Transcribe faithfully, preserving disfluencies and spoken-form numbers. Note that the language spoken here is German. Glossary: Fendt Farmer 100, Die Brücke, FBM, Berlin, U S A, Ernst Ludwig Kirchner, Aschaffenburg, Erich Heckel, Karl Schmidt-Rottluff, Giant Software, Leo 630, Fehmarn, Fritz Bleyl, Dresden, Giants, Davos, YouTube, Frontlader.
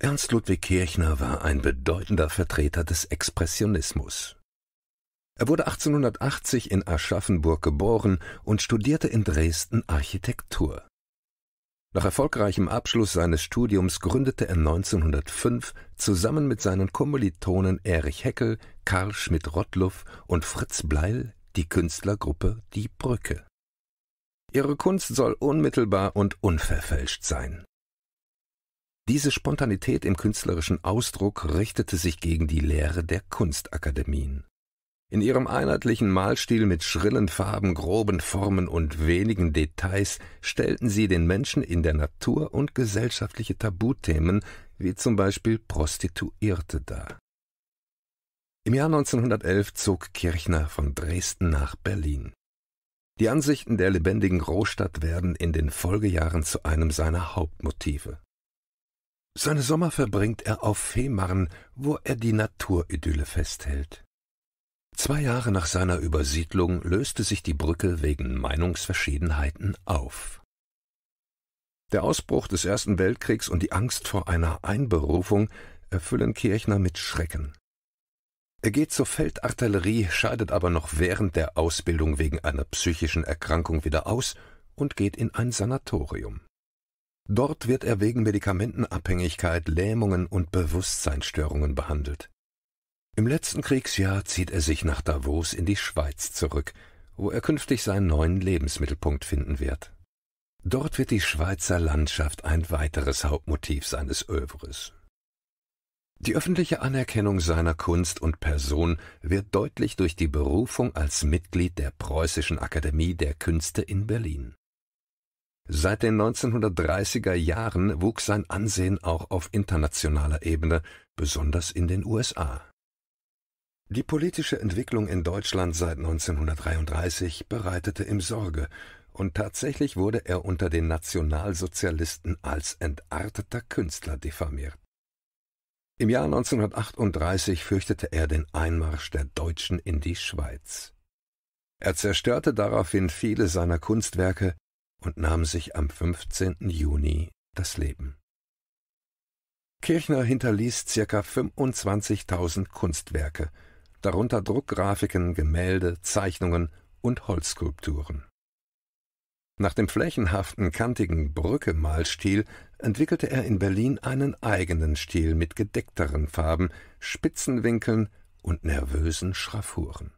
Ernst Ludwig Kirchner war ein bedeutender Vertreter des Expressionismus. Er wurde achtzehnhundertachtzig in Aschaffenburg geboren und studierte in Dresden Architektur. Nach erfolgreichem Abschluss seines Studiums gründete er neunzehnhundertfünf zusammen mit seinen Kommilitonen Erich Heckel, Karl Schmidt-Rottluff und Fritz Bleyl die Künstlergruppe Die Brücke. Ihre Kunst soll unmittelbar und unverfälscht sein. Diese Spontanität im künstlerischen Ausdruck richtete sich gegen die Lehre der Kunstakademien. In ihrem einheitlichen Malstil mit schrillen Farben, groben Formen und wenigen Details stellten sie den Menschen in der Natur und gesellschaftliche Tabuthemen wie zum Beispiel Prostituierte dar. Im Jahr neunzehnhundertelf zog Kirchner von Dresden nach Berlin. Die Ansichten der lebendigen Großstadt werden in den Folgejahren zu einem seiner Hauptmotive. Seine Sommer verbringt er auf Fehmarn, wo er die Naturidylle festhält. Zwei Jahre nach seiner Übersiedlung löste sich die Brücke wegen Meinungsverschiedenheiten auf. Der Ausbruch des Ersten Weltkriegs und die Angst vor einer Einberufung erfüllen Kirchner mit Schrecken. Er geht zur Feldartillerie, scheidet aber noch während der Ausbildung wegen einer psychischen Erkrankung wieder aus und geht in ein Sanatorium. Dort wird er wegen Medikamentenabhängigkeit, Lähmungen und Bewusstseinsstörungen behandelt. Im letzten Kriegsjahr zieht er sich nach Davos in die Schweiz zurück, wo er künftig seinen neuen Lebensmittelpunkt finden wird. Dort wird die Schweizer Landschaft ein weiteres Hauptmotiv seines Övres. Die öffentliche Anerkennung seiner Kunst und Person wird deutlich durch die Berufung als Mitglied der Preußischen Akademie der Künste in Berlin. Seit den neunzehnhundertdreißiger Jahren wuchs sein Ansehen auch auf internationaler Ebene, besonders in den U S A. Die politische Entwicklung in Deutschland seit neunzehnhundertdreiunddreißig bereitete ihm Sorge, und tatsächlich wurde er unter den Nationalsozialisten als entarteter Künstler diffamiert. Im Jahr neunzehnhundertachtunddreißig fürchtete er den Einmarsch der Deutschen in die Schweiz. Er zerstörte daraufhin viele seiner Kunstwerke und nahm sich am fünfzehnten Juni das Leben. Kirchner hinterließ ca. fünfundzwanzigtausend Kunstwerke, darunter Druckgrafiken, Gemälde, Zeichnungen und Holzskulpturen. Nach dem flächenhaften, kantigen Brücke-Malstil entwickelte er in Berlin einen eigenen Stil mit gedeckteren Farben, Spitzenwinkeln und nervösen Schraffuren.